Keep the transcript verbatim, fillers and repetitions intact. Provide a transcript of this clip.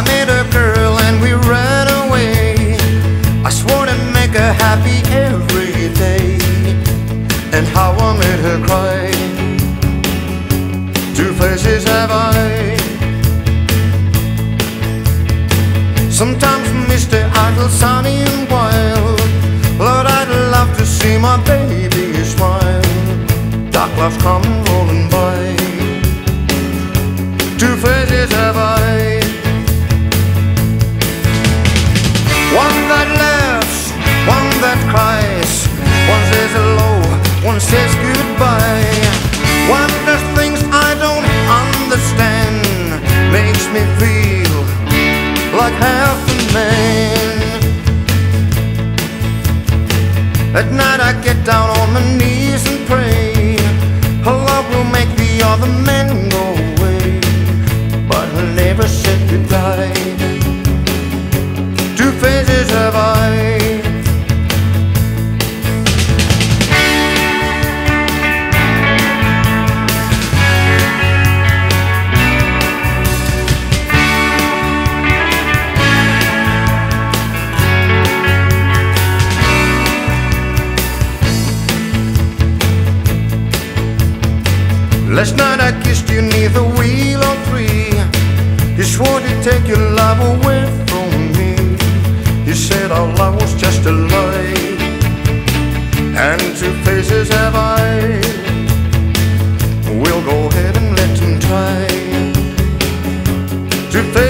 I met a girl and we ran away. I swore to make her happy every day, and how I made her cry. Two places have I. Sometimes Mister Idle, sunny and wild, Lord, I'd love to see my baby smile. Dark clouds come rolling by. Two faces have I. One that laughs, one that cries, one says hello, one says goodbye. One does things I don't understand, makes me feel like half a man. At night I get down on my knees and pray, her love will make the other men go away. But her neighbor said goodbye. Two faces have I. Last night I kissed you near the wheel of three. You swore to take your love away from me. You said our love was just a lie. And two faces have I. We'll go ahead and let them try. Two faces.